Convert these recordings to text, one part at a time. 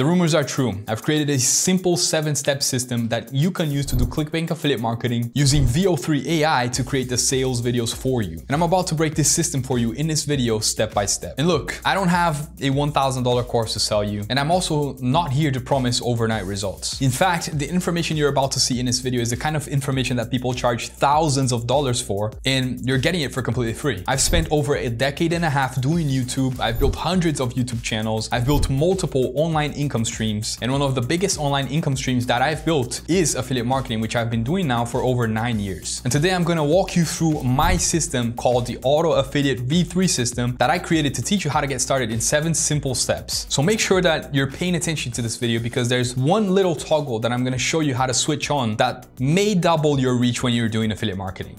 The rumors are true. I've created a simple 7-step system that you can use to do ClickBank affiliate marketing using Veo 3 AI to create the sales videos for you. And I'm about to break this system for you in this video step by step. And look, I don't have a $1,000 course to sell you, and I'm also not here to promise overnight results. In fact, the information you're about to see in this video is the kind of information that people charge thousands of dollars for, and you're getting it for completely free. I've spent over a decade and a half doing YouTube. I've built hundreds of YouTube channels. I've built multiple online income streams. And one of the biggest online income streams that I've built is affiliate marketing, which I've been doing now for over 9 years. And today I'm going to walk you through my system called the Auto Affiliate V3 system that I created to teach you how to get started in 7 simple steps. So make sure that you're paying attention to this video, because there's one little toggle that I'm going to show you how to switch on that may double your reach when you're doing affiliate marketing.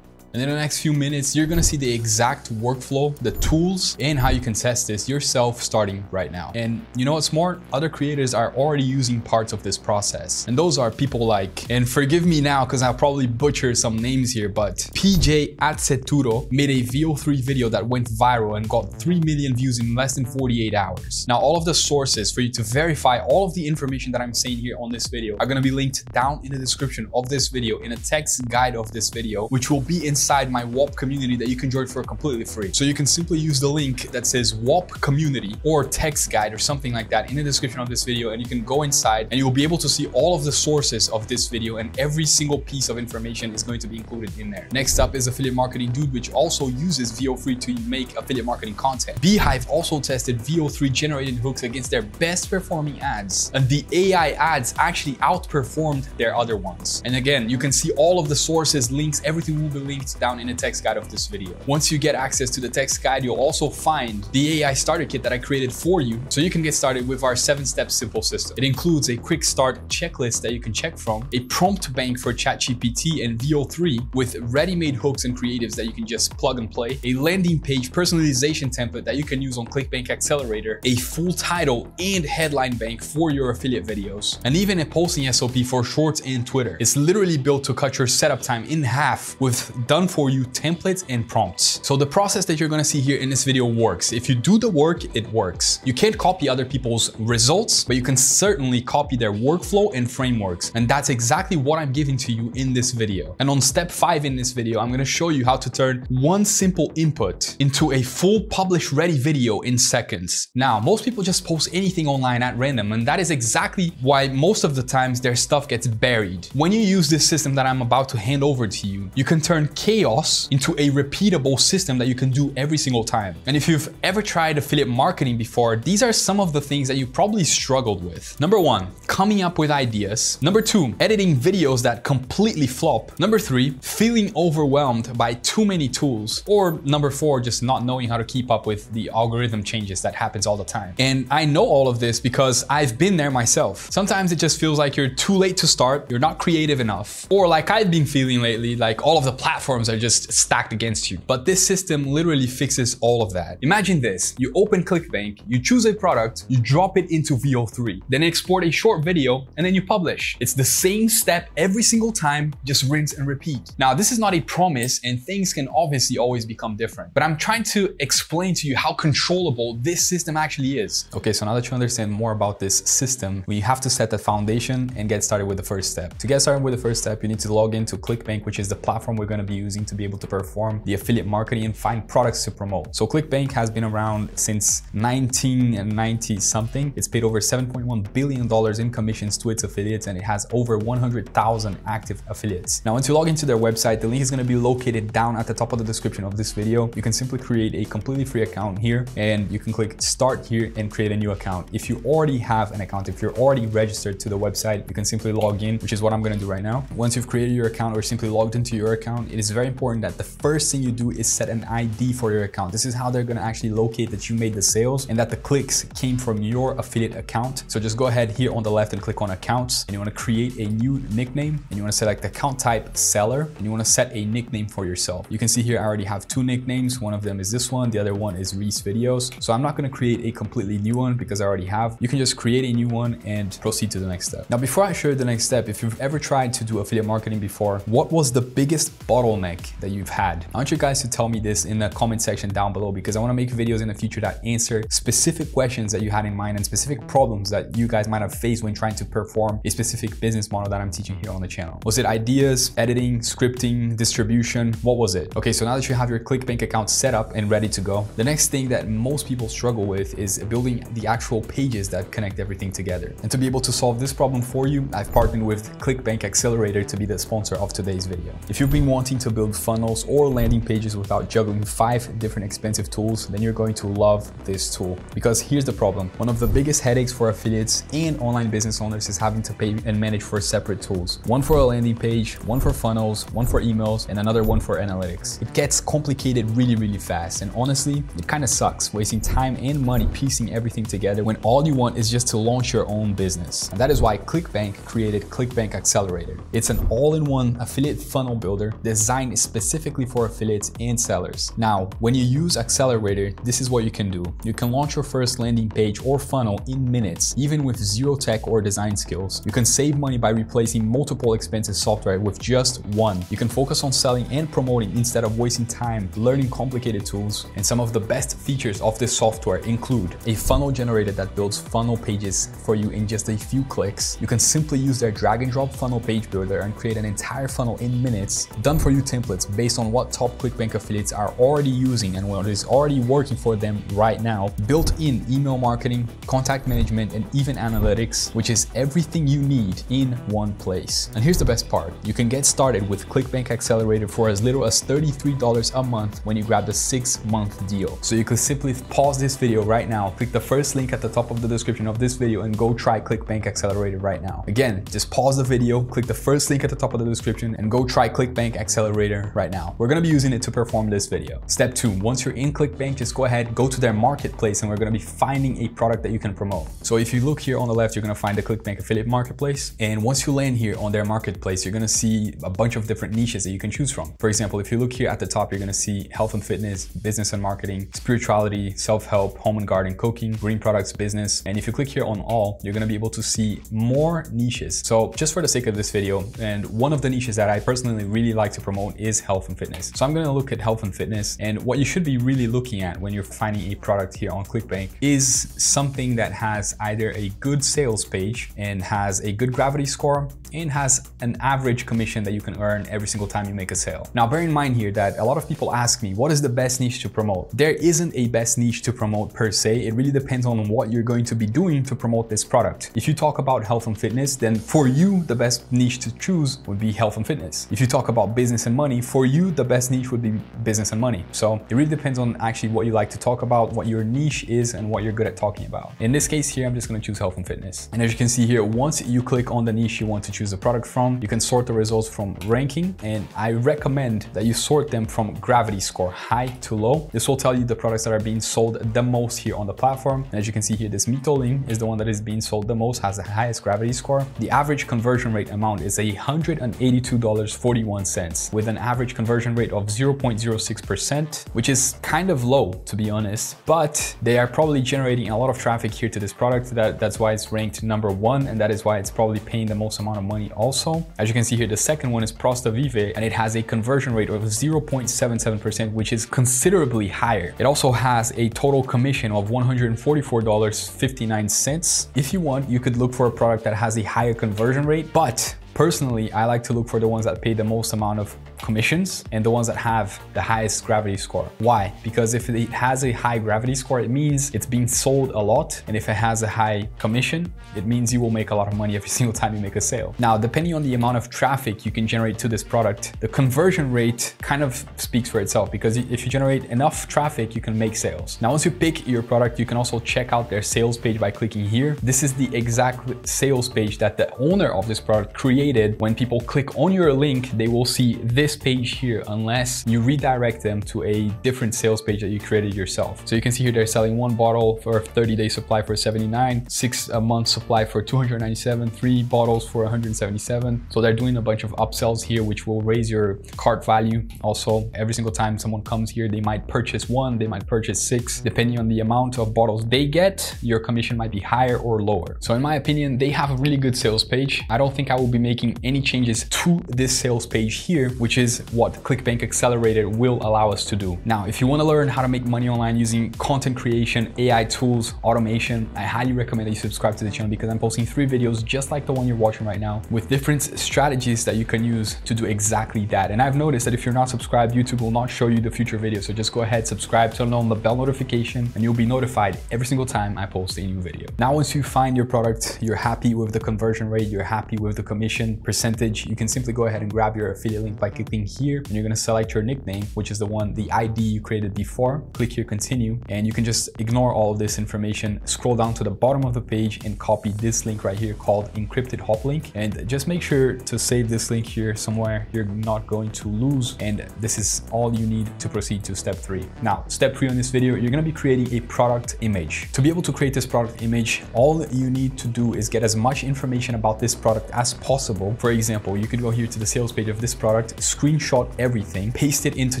And in the next few minutes, you're gonna see the exact workflow, the tools, and how you can test this yourself starting right now. And you know what's more? Other creators are already using parts of this process. And those are people like, and forgive me now because I'll probably butcher some names here, but PJ Atseturo made a Veo 3 video that went viral and got 3 million views in less than 48 hours. Now, all of the sources for you to verify all of the information that I'm saying here on this video are gonna be linked down in the description of this video in a text guide of this video, which will be inside my WHOP community that you can join for completely free. So you can simply use the link that says WHOP community or text guide or something like that in the description of this video, and you can go inside and you'll be able to see all of the sources of this video, and every single piece of information is going to be included in there. Next up is Affiliate Marketing Dude, which also uses Veo 3 to make affiliate marketing content. Beehive also tested Veo 3 generated hooks against their best performing ads, and the AI ads actually outperformed their other ones. And again, you can see all of the sources, links, everything will be linked down in the text guide of this video. Once you get access to the text guide, you'll also find the AI starter kit that I created for you, so you can get started with our 7-step simple system. It includes a quick start checklist that you can check from, a prompt bank for ChatGPT and Veo 3 with ready-made hooks and creatives that you can just plug and play, a landing page personalization template that you can use on ClickBank Accelerator, a full title and headline bank for your affiliate videos, and even a posting SOP for Shorts and Twitter. It's literally built to cut your setup time in half with done for you templates and prompts. So the process that you're gonna see here in this video works. If you do the work, it works. You can't copy other people's results, but you can certainly copy their workflow and frameworks. And that's exactly what I'm giving to you in this video. And on step 5 in this video, I'm gonna show you how to turn one simple input into a full publish ready video in seconds. Now, most people just post anything online at random, and that is exactly why most of the times their stuff gets buried. When you use this system that I'm about to hand over to you, you can turn chaos into a repeatable system that you can do every single time. And if you've ever tried affiliate marketing before, these are some of the things that you probably struggled with. Number 1, coming up with ideas. Number 2, editing videos that completely flop. Number 3, feeling overwhelmed by too many tools. Or number 4, just not knowing how to keep up with the algorithm changes that happens all the time. And I know all of this because I've been there myself. Sometimes it just feels like you're too late to start, you're not creative enough. Or like I've been feeling lately, like all of the platforms are just stacked against you. But this system literally fixes all of that. Imagine this: you open ClickBank, you choose a product, you drop it into Veo 3, then export a short video, and then you publish. It's the same step every single time, just rinse and repeat. Now, this is not a promise, and things can obviously always become different, but I'm trying to explain to you how controllable this system actually is. Okay, so now that you understand more about this system, we have to set the foundation and get started with the first step. To get started with the first step, you need to log into ClickBank, which is the platform we're going to be using to be able to perform the affiliate marketing and find products to promote. So ClickBank has been around since 1990 something. It's paid over $7.1 billion in commissions to its affiliates, and it has over 100,000 active affiliates. Now, once you log into their website, the link is going to be located down at the top of the description of this video. You can simply create a completely free account here, and you can click start here and create a new account. If you already have an account, if you're already registered to the website, you can simply log in, which is what I'm going to do right now. Once you've created your account or simply logged into your account, it is very important that the first thing you do is set an ID for your account. This is how they're going to actually locate that you made the sales and that the clicks came from your affiliate account. So just go ahead here on the left and click on accounts, and you want to create a new nickname, and you want to select account type seller, and you want to set a nickname for yourself. You can see here I already have 2 nicknames. One of them is this one. The other one is Reese Videos. So I'm not going to create a completely new one because I already have. You can just create a new one and proceed to the next step. Now, before I show you the next step, if you've ever tried to do affiliate marketing before, what was the biggest bottleneck bottleneck that you've had? I want you guys to tell me this in the comment section down below, because I want to make videos in the future that answer specific questions that you had in mind and specific problems that you guys might have faced when trying to perform a specific business model that I'm teaching here on the channel. Was it ideas, editing, scripting, distribution? What was it? Okay, so now that you have your ClickBank account set up and ready to go, the next thing that most people struggle with is building the actual pages that connect everything together. And to be able to solve this problem for you, I've partnered with ClickBank Accelerator to be the sponsor of today's video. If you've been wanting to build funnels or landing pages without juggling 5 different expensive tools, then you're going to love this tool. Because here's the problem. One of the biggest headaches for affiliates and online business owners is having to pay and manage 4 separate tools. One for a landing page, one for funnels, one for emails, and another one for analytics. It gets complicated really fast, and honestly, it kind of sucks wasting time and money piecing everything together when all you want is just to launch your own business. And that is why ClickBank created ClickBank Accelerator. It's an all-in-one affiliate funnel builder designed specifically for affiliates and sellers. Now, when you use Accelerator, this is what you can do. You can launch your first landing page or funnel in minutes, even with zero tech or design skills. You can save money by replacing multiple expensive software with just one. You can focus on selling and promoting instead of wasting time learning complicated tools. And some of the best features of this software include a funnel generator that builds funnel pages for you in just a few clicks. You can simply use their drag and drop funnel page builder and create an entire funnel in minutes, done for you templates based on what top ClickBank affiliates are already using and what is already working for them right now, built in email marketing, contact management, and even analytics, which is everything you need in one place. And here's the best part. You can get started with ClickBank Accelerator for as little as $33 a month when you grab the 6-month deal. So you can simply pause this video right now, click the first link at the top of the description of this video, and go try ClickBank Accelerator right now. Again, just pause the video, click the first link at the top of the description, and go try ClickBank Accelerator right now. We're going to be using it to perform this video. Step 2, once you're in ClickBank, just go ahead, go to their marketplace, and we're going to be finding a product that you can promote. So if you look here on the left, you're going to find the ClickBank Affiliate Marketplace. And once you land here on their marketplace, you're going to see a bunch of different niches that you can choose from. For example, if you look here at the top, you're going to see health and fitness, business and marketing, spirituality, self-help, home and garden, cooking, green products, business. And if you click here on all, you're going to be able to see more niches. So just for the sake of this video, and one of the niches that I personally really like to promote is health and fitness. So I'm going to look at health and fitness, and what you should be really looking at when you're finding a product here on ClickBank is something that has either a good sales page and has a good gravity score and has an average commission that you can earn every single time you make a sale. Now, bear in mind here that a lot of people ask me, what is the best niche to promote? There isn't a best niche to promote per se. It really depends on what you're going to be doing to promote this product. If you talk about health and fitness, then for you, the best niche to choose would be health and fitness. If you talk about business and money, for you, the best niche would be business and money. So it really depends on actually what you like to talk about, what your niche is, and what you're good at talking about. In this case here, I'm just going to choose health and fitness. And as you can see here, once you click on the niche you want to choose the product from, you can sort the results from ranking. And I recommend that you sort them from gravity score, high to low. This will tell you the products that are being sold the most here on the platform. And as you can see here, this MitoLink is the one that is being sold the most, has the highest gravity score. The average conversion rate amount is $182.41 with an average conversion rate of 0.06%, which is kind of low, to be honest, but they are probably generating a lot of traffic here to this product. That's why it's ranked #1, and that is why it's probably paying the most amount of money also. As you can see here, the second one is Prostavive, and it has a conversion rate of 0.77%, which is considerably higher. It also has a total commission of $144.59. If you want, you could look for a product that has a higher conversion rate, but personally, I like to look for the ones that pay the most amount of commissions and the ones that have the highest gravity score. Why? Because if it has a high gravity score, it means it's being sold a lot. And if it has a high commission, it means you will make a lot of money every single time you make a sale. Now, depending on the amount of traffic you can generate to this product, the conversion rate kind of speaks for itself, because if you generate enough traffic, you can make sales. Now, once you pick your product, you can also check out their sales page by clicking here. This is the exact sales page that the owner of this product created. When people click on your link, they will see this page here, unless you redirect them to a different sales page that you created yourself. So you can see here, they're selling 1 bottle for 30-day supply for $79, 6-month supply for $297, 3 bottles for $177. So they're doing a bunch of upsells here, which will raise your cart value. Also, every single time someone comes here, they might purchase 1, they might purchase 6. Depending on the amount of bottles they get, your commission might be higher or lower. So in my opinion, they have a really good sales page. I don't think I will be making any changes to this sales page here, which is is what ClickBank Accelerator will allow us to do. Now, if you want to learn how to make money online using content creation, AI tools, automation, I highly recommend that you subscribe to the channel because I'm posting 3 videos just like the one you're watching right now with different strategies that you can use to do exactly that. And I've noticed that if you're not subscribed, YouTube will not show you the future videos. So just go ahead, subscribe, turn on the bell notification, and you'll be notified every single time I post a new video. Now, once you find your product, you're happy with the conversion rate, you're happy with the commission percentage, you can simply go ahead and grab your affiliate link by clicking here, and you're going to select your nickname, which is the one, the ID you created before. Click here, continue, and you can just ignore all of this information, scroll down to the bottom of the page and copy this link right here called encrypted HOP link, and just make sure to save this link here somewhere you're not going to lose. And this is all you need to proceed to step 3. Now, step 3 on this video, you're going to be creating a product image. To be able to create this product image, all you need to do is get as much information about this product as possible. For example, you could go here to the sales page of this product, screenshot everything, paste it into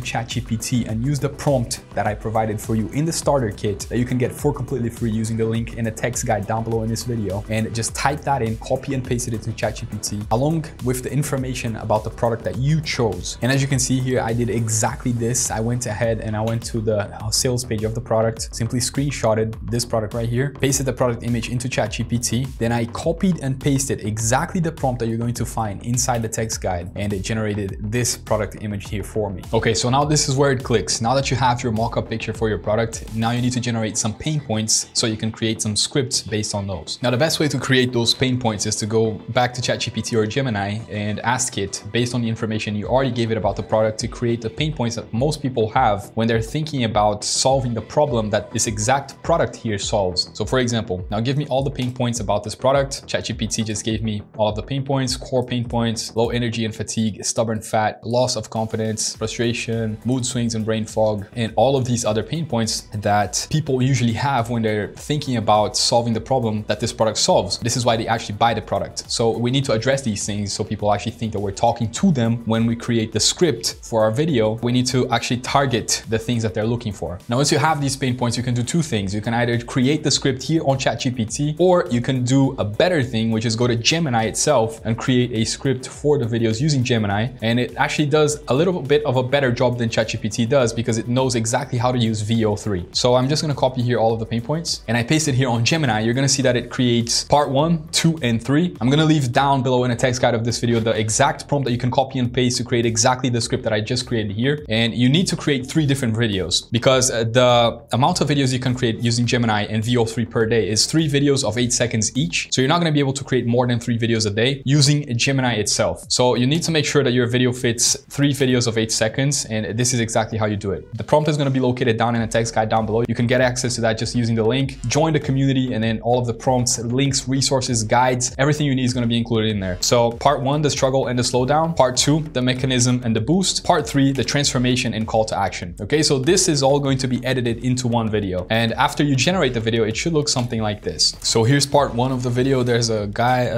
ChatGPT, and use the prompt that I provided for you in the starter kit that you can get for completely free using the link in the text guide down below in this video, and just type that in, copy and paste it into ChatGPT along with the information about the product that you chose. And as you can see here, I did exactly this. I went ahead and I went to the sales page of the product, simply screenshotted this product right here, pasted the product image into ChatGPT, then I copied and pasted exactly the prompt that you're going to find inside the text guide, and it generated this product image here for me. Okay, so now this is where it clicks. Now that you have your mock-up picture for your product, now you need to generate some pain points so you can create some scripts based on those. Now, the best way to create those pain points is to go back to ChatGPT or Gemini and ask it, based on the information you already gave it about the product, to create the pain points that most people have when they're thinking about solving the problem that this exact product here solves. So for example, now give me all the pain points about this product. ChatGPT just gave me all of the pain points, core pain points, low energy and fatigue, stubborn fat, loss of confidence, frustration, mood swings and brain fog, and all of these other pain points that people usually have when they're thinking about solving the problem that this product solves. This is why they actually buy the product. So we need to address these things so people actually think that we're talking to them when we create the script for our video. We need to actually target the things that they're looking for. Now, once you have these pain points, you can do 2 things. You can either create the script here on ChatGPT, or you can do a better thing, which is go to Gemini itself and create a script for the videos using Gemini. And it actually does a little bit of a better job than ChatGPT does because it knows exactly how to use Veo 3. So I'm just going to copy here all of the pain points and I paste it here on Gemini. You're going to see that it creates part 1, 2, and 3. I'm going to leave down below in the text guide of this video the exact prompt that you can copy and paste to create exactly the script that I just created here. And you need to create 3 different videos because the amount of videos you can create using Gemini and Veo 3 per day is 3 videos of 8 seconds each. So you're not going to be able to create more than 3 videos a day using Gemini itself. So you need to make sure that your video fits 3 videos of 8 seconds. And this is exactly how you do it. The prompt is going to be located down in the text guide down below. You can get access to that just using the link. Join the community, and then all of the prompts, links, resources, guides, everything you need is going to be included in there. So part 1, the struggle and the slowdown. Part 2, the mechanism and the boost. Part 3, the transformation and call to action. Okay, so this is all going to be edited into one video. And after you generate the video, it should look something like this. So here's part 1 of the video. There's a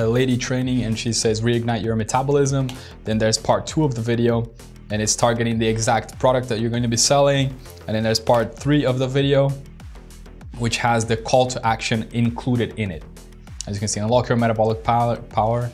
lady training, and she says, reignite your metabolism. Then there's part 2 of the video, and it's targeting the exact product that you're going to be selling. And then there's part 3 of the video, which has the call to action included in it. As you can see, unlock your metabolic power.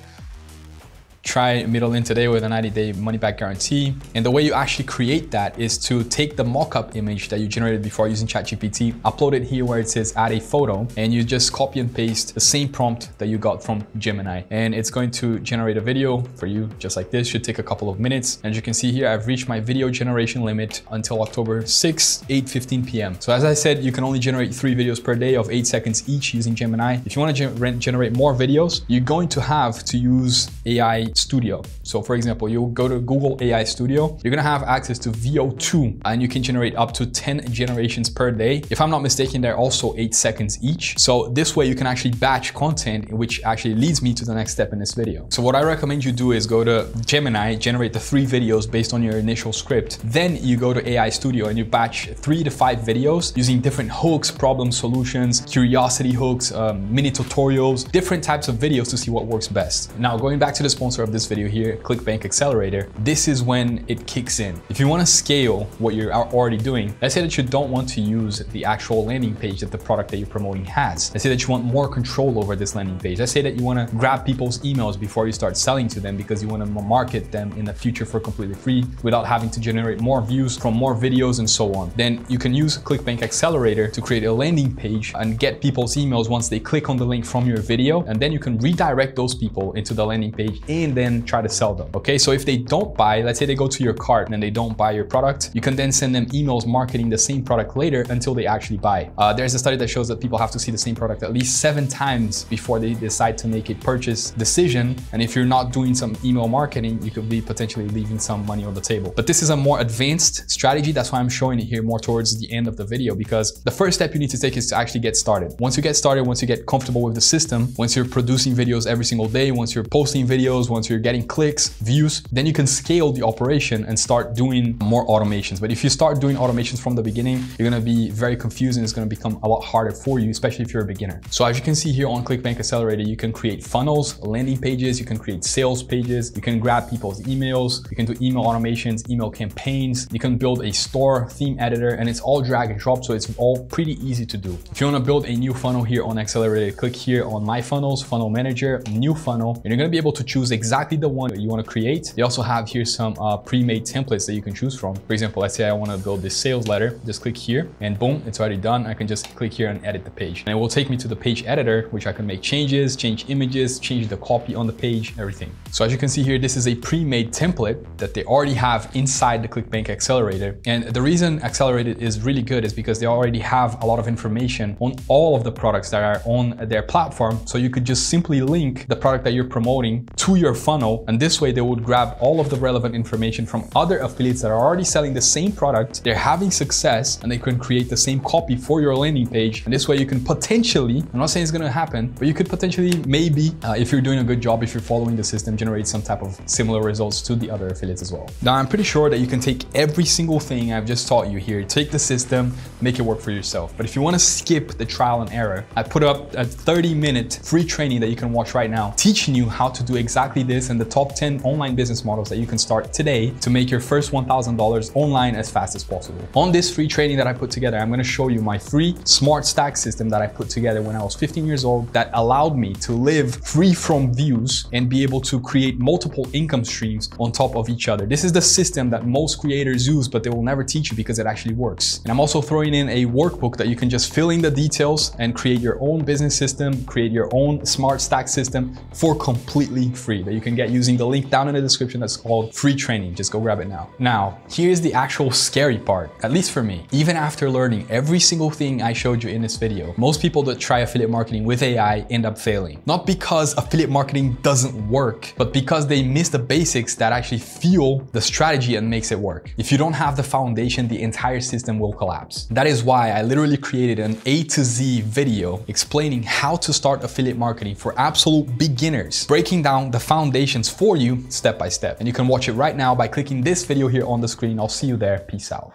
Try MitoLink today with a 90-day money-back guarantee. And the way you actually create that is to take the mock-up image that you generated before using ChatGPT, upload it here where it says add a photo, and you just copy and paste the same prompt that you got from Gemini. And it's going to generate a video for you just like this. Should take a couple of minutes. And as you can see here, I've reached my video generation limit until October 6, 8:15 p.m. So as I said, you can only generate 3 videos per day of 8 seconds each using Gemini. If you want to generate more videos, you're going to have to use AI Studio. So for example, you'll go to Google AI Studio. You're going to have access to Veo 2, and you can generate up to 10 generations per day. If I'm not mistaken, they're also 8 seconds each. So this way you can actually batch content, which actually leads me to the next step in this video. So what I recommend you do is go to Gemini, generate the 3 videos based on your initial script. Then you go to AI Studio and you batch 3 to 5 videos using different hooks, problem solutions, curiosity hooks, mini tutorials, different types of videos to see what works best. Now, going back to the sponsor of this video here, ClickBank Accelerator, this is when it kicks in. If you want to scale what you're already doing, let's say that you don't want to use the actual landing page that the product that you're promoting has. Let's say that you want more control over this landing page. Let's say that you want to grab people's emails before you start selling to them because you want to market them in the future for completely free without having to generate more views from more videos and so on. Then you can use ClickBank Accelerator to create a landing page and get people's emails once they click on the link from your video, and then you can redirect those people into the landing page and then try to sell them. Okay, so if they don't buy, let's say they go to your cart and they don't buy your product, you can then send them emails marketing the same product later until they actually buy. There's a study that shows that people have to see the same product at least 7 times before they decide to make a purchase decision, and if you're not doing some email marketing, you could be potentially leaving some money on the table. But this is a more advanced strategy. That's why I'm showing it here more towards the end of the video, because the first step you need to take is to actually get started. Once you get started, once you get comfortable with the system, once you're producing videos every single day, once you're posting videos, once you're getting clicks, views, then you can scale the operation and start doing more automations. But if you start doing automations from the beginning, you're going to be very confused and it's going to become a lot harder for you, especially if you're a beginner. So as you can see here on ClickBank Accelerator, you can create funnels, landing pages, you can create sales pages, you can grab people's emails, you can do email automations, email campaigns, you can build a store theme editor, and it's all drag and drop. So it's all pretty easy to do. If you want to build a new funnel here on Accelerator, click here on My Funnels, Funnel Manager, New Funnel, and you're going to be able to choose exactly the one that you want to create. They also have here some pre-made templates that you can choose from. For example, let's say I want to build this sales letter, just click here and boom, it's already done. I can just click here and edit the page, and it will take me to the page editor, which I can make changes, change images, change the copy on the page, everything. So as you can see here, this is a pre-made template that they already have inside the ClickBank Accelerator. And the reason Accelerator is really good is because they already have a lot of information on all of the products that are on their platform. So you could just simply link the product that you're promoting to your funnel. And this way they would grab all of the relevant information from other affiliates that are already selling the same product. They're having success and they can create the same copy for your landing page. And this way you can potentially, I'm not saying it's going to happen, but you could potentially maybe, if you're doing a good job, if you're following the system, generate some type of similar results to the other affiliates as well. Now, I'm pretty sure that you can take every single thing I've just taught you here, take the system, make it work for yourself. But if you want to skip the trial and error, I put up a 30-minute free training that you can watch right now, teaching you how to do exactly this and the top 10 online business models that you can start today to make your first $1,000 online as fast as possible. On this free training that I put together, I'm going to show you my free smart stack system that I put together when I was 15 years old that allowed me to live free from views and be able to create multiple income streams on top of each other. This is the system that most creators use, but they will never teach you because it actually works. And I'm also throwing in a workbook that you can just fill in the details and create your own business system, create your own smart stack system for completely free that you can get using the link down in the description that's called free training. Just go grab it now. Now, here's the actual scary part, at least for me. Even after learning every single thing I showed you in this video, most people that try affiliate marketing with AI end up failing. Not because affiliate marketing doesn't work, but because they miss the basics that actually fuel the strategy and makes it work. If you don't have the foundation, the entire system will collapse. That is why I literally created an A to Z video explaining how to start affiliate marketing for absolute beginners, breaking down the foundations for you step by step. And you can watch it right now by clicking this video here on the screen. I'll see you there. Peace out.